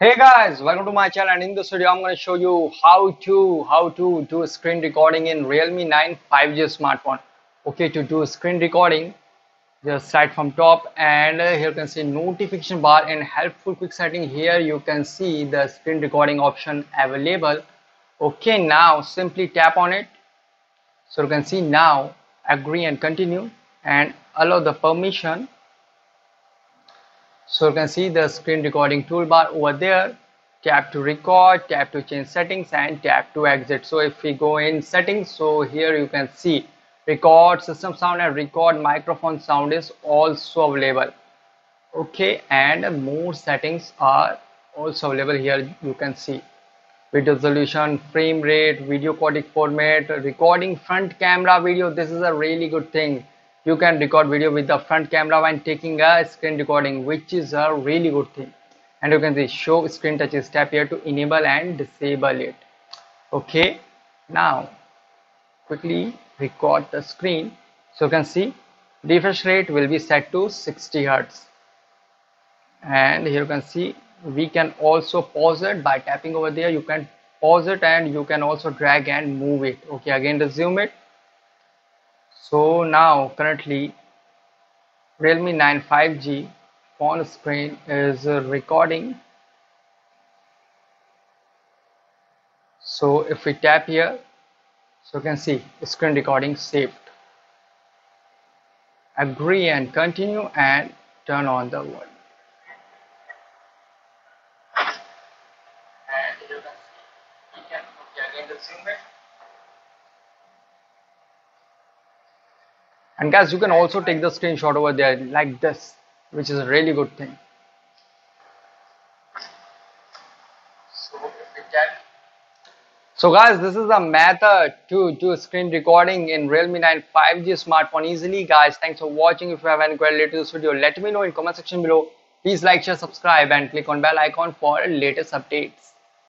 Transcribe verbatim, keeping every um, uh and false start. Hey guys, welcome to my channel, and in this video I'm going to show you how to how to do screen recording in Realme nine five G smartphone. Okay, to do screen recording, just slide from top and here you can see notification bar and helpful quick setting. Here you can see the screen recording option available. Okay, now simply tap on it. So you can see now agree and continue and allow the permission. So you can see the screen recording toolbar over there. Tap to record, tap to change settings, and tap to exit. So if we go in settings, so here you can see record system sound and record microphone sound is also available. Okay, and more settings are also available here. You can see video resolution, frame rate, video codec format, recording front camera video. This is a really good thing. You can record video with the front camera when taking a screen recording, which is a really good thing. And you can see show screen touches, tap here to enable and disable it. Okay, now quickly record the screen. So you can see refresh rate will be set to sixty hertz. And here you can see we can also pause it by tapping over there. You can pause it and you can also drag and move it. Okay, again resume it. So now currently Realme nine five G phone screen is recording. So if we tap here, so you can see screen recording saved. Agree and continue and turn on the volume. And you can see, you can again resume it. And guys, you can also take the screenshot over there like this, which is a really good thing. So, so guys, this is a method to do screen recording in Realme nine five G smartphone easily. Guys, thanks for watching. If you have any query related to this video, let me know in comment section below. Please like, share, subscribe, and click on bell icon for latest updates.